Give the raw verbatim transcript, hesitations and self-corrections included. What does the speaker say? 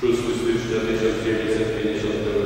szósty stycznia tysiąc dziewięćset pięćdziesiątego